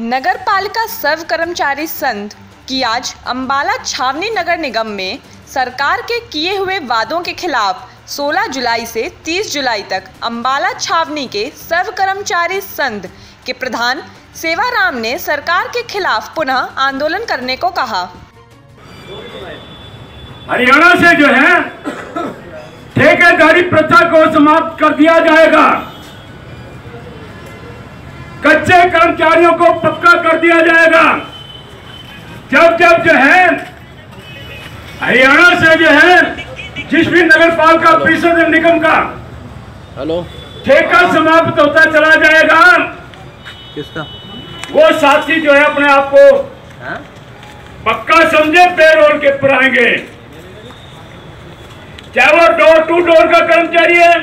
नगरपालिका सर्व कर्मचारी संघ की आज अंबाला छावनी नगर निगम में सरकार के किए हुए वादों के खिलाफ 16 जुलाई से 30 जुलाई तक अंबाला छावनी के सर्व कर्मचारी संघ के प्रधान सेवाराम ने सरकार के खिलाफ पुनः आंदोलन करने को कहा। हरियाणा से जो है ठेकेदारी प्रथा को समाप्त कर दिया जाएगा, कच्चे कर्मचारियों को पक्का कर दिया जाएगा। जब जब जो है हरियाणा से जो है जिस भी नगरपालिका परिषद निगम का ठेका समाप्त होता चला जाएगा, वो साथी जो है अपने आप को पक्का समझे, पेरोल के पर आएंगे। चाहे वो डोर टू डोर का कर्मचारी है,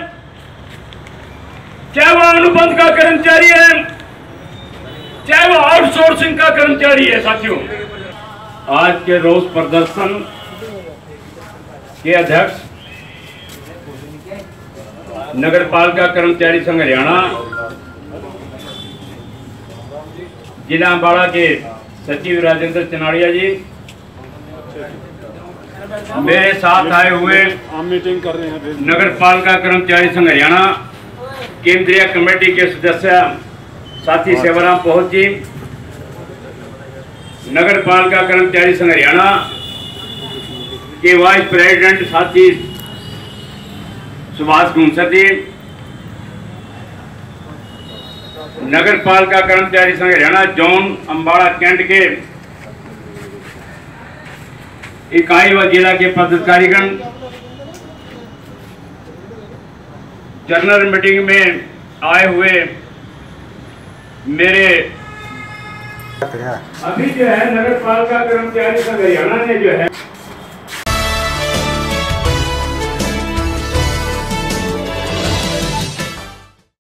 चाहे वो अनुबंध का कर्मचारी है, चाहे वो आउटसोर्सिंग का कर्मचारी है। साथियों, आज के रोज प्रदर्शन के अध्यक्ष नगरपालिका कर्मचारी संघ हरियाणा जिला अंबाला के सचिव राजेंद्र चनारिया जी, मेरे साथ आए हुए नगरपालिका कर्मचारी संघ हरियाणा केंद्रीय कमेटी के सदस्य साथी सेवाराम पोहत जी, नगरपालिका कर्मचारी संघ हरियाणा के वाइस प्रेसिडेंट साथी सुभाष गुंसर जी, नगरपालिका कर्मचारी संघ हरियाणा जोन अंबाला कैंट के इकाई व जिला के पदाधिकारीगण, जनरल मीटिंग में आए हुए मेरे अभी जो है नगरपालिका कर्मचारी संघ हरियाणा ने जो है